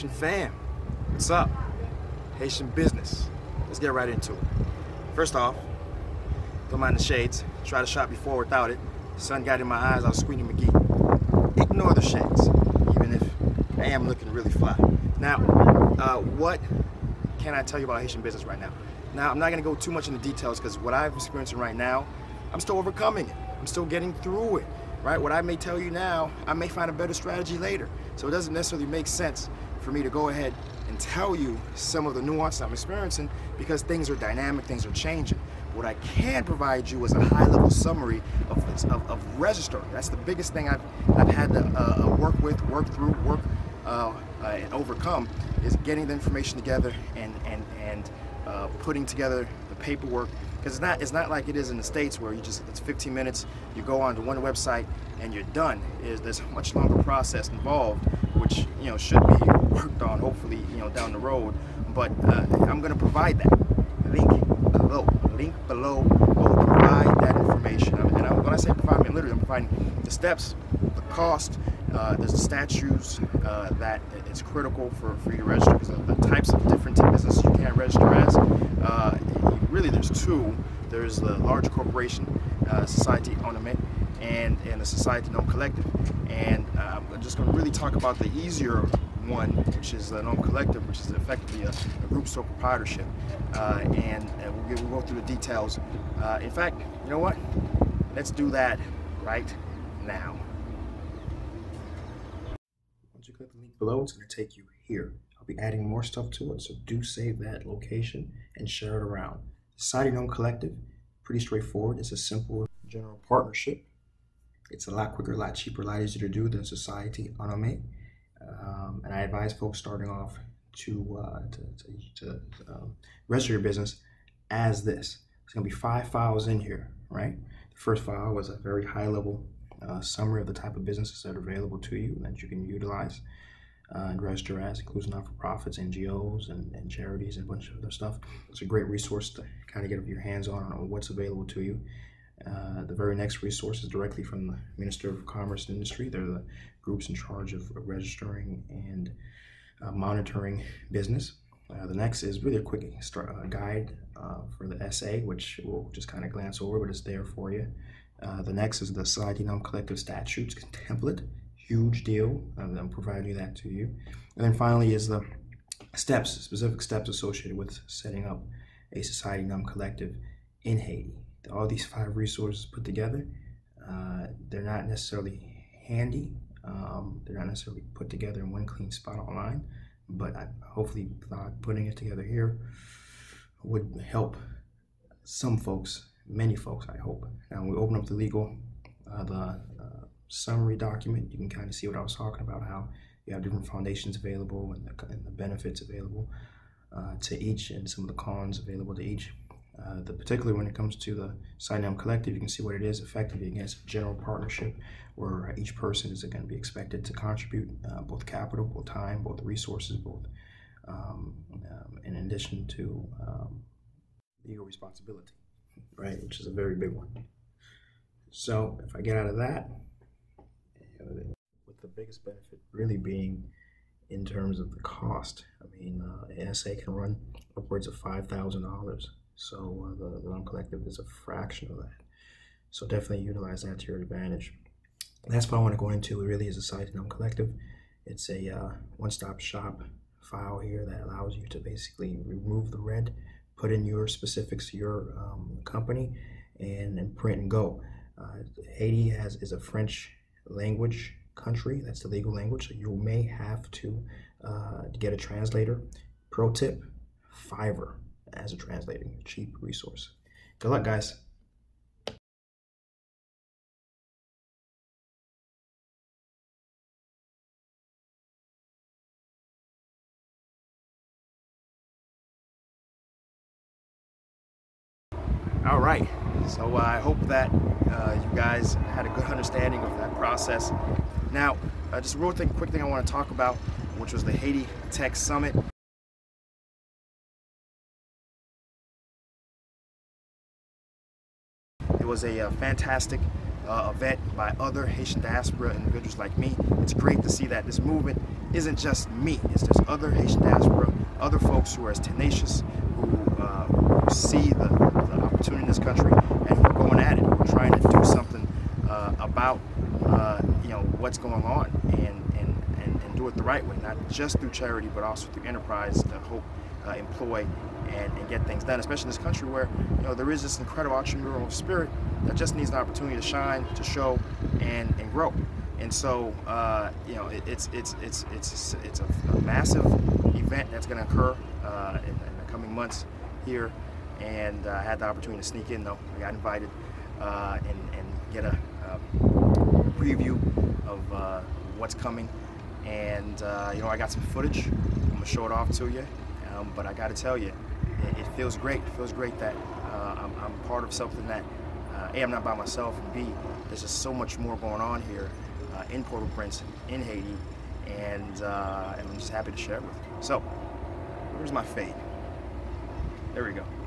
Haitian fam. What's up? Haitian business. Let's get right into it. First off, don't mind the shades. Try to shop before without it. The sun got in my eyes, I was Sweetie McGee. Ignore the shades, even if I am looking really fly. Now, what can I tell you about Haitian business right now? Now, I'm not gonna go too much into details because what I'm experiencing right now, I'm still overcoming it. I'm still getting through it, right? What I may tell you now, I may find a better strategy later. So it doesn't necessarily make sense for me to go ahead and tell you some of the nuance I'm experiencing because things are dynamic, things are changing. What I can provide you is a high-level summary of registering. That's the biggest thing I've had to work through, and overcome, is getting the information together and putting together the paperwork. Because it's not like it is in the States where you just, it's 15 minutes, you go on to one website and you're done. There's a much longer process involved, which, you know, should be worked on hopefully, you know, down the road. But I'm going to provide that link below will provide that information. And when I say provide, I mean literally I'm providing the steps, the cost. There's the statutes that it's critical for you to register, because of the types of different businesses you can't register as. Really, there's two. There's the large corporation, Société en Nom, and the Société en Nom Collectif. And I'm just going to really talk about the easier one, which is the Nom Collectif, which is effectively a group sole proprietorship. We'll go through the details. In fact, you know what? Let's do that right now. Once you click the link below, it's going to take you here. I'll be adding more stuff to it, so do save that location and share it around. Société en Nom Collectif, pretty straightforward. It's a simple general partnership. It's a lot quicker, a lot cheaper, a lot easier to do than Société en Nom. And I advise folks starting off to register your business as this. There's going to be 5 files in here, right? The first file was a very high-level summary of the type of businesses that are available to you that you can utilize and register as, includes non-for-profits, NGOs, and charities, and a bunch of other stuff. It's a great resource to kind of get your hands on what's available to you. The very next resource is directly from the Minister of Commerce and Industry. They're the groups in charge of registering and monitoring business. The next is really a quick guide for the essay, which we'll just kind of glance over, but it's there for you. The next is the Société en Nom Collectif Statutes template. Huge deal. I'm providing that to you. And then finally is the steps, specific steps associated with setting up a Société en Nom Collectif in Haiti. All these 5 resources put together, they're not necessarily handy, they're not necessarily put together in one clean spot online, but I hopefully putting it together here would help some folks, many folks, I hope. Now we open up the legal, the summary document. You can kind of see what I was talking about, how you have different foundations available and the benefits available to each, and some of the cons available to each. Particularly when it comes to the Société en Nom Collectif, you can see what it is effectively against general partnership, where each person is going to be expected to contribute both capital, both time, both resources, both in addition to legal responsibility, right, which is a very big one. So if I get out of that, with the biggest benefit really being in terms of the cost. I mean, an SA can run upwards of $5,000. So the Nom Collectif is a fraction of that. So definitely utilize that to your advantage. And that's what I want to go into. It really is a Société en Nom Collectif. It's a one-stop shop file here that allows you to basically remove the red, put in your specifics, your company, and print and go. Haiti is a French language country. That's the legal language. So you may have to get a translator. Pro tip, Fiverr as a translating cheap resource. Good luck, guys. All right, so I hope that you guys had a good understanding of that process. Now, just a real quick thing I want to talk about, which was the Haiti Tech Summit. It was a fantastic event by other Haitian diaspora individuals like me. It's great to see that this movement isn't just me, it's just other Haitian diaspora, other folks who are as tenacious, who see the opportunity in this country and who are going at it, who are trying to do something about what's going on and do it the right way, not just through charity but also through enterprise to hope, employ, and get things done, especially in this country where there is this incredible entrepreneurial spirit that just needs an opportunity to shine, to show, and grow. And so it's a massive event that's going to occur in the coming months here, and I had the opportunity to sneak in though. I got invited and get a preview of what's coming, and I got some footage. I'm gonna show it off to you. But I got to tell you, it feels great. It feels great that I'm part of something that, A, I'm not by myself, and B, there's just so much more going on here in Port-au-Prince, in Haiti, and I'm just happy to share it with you. So, where's my fade? There we go.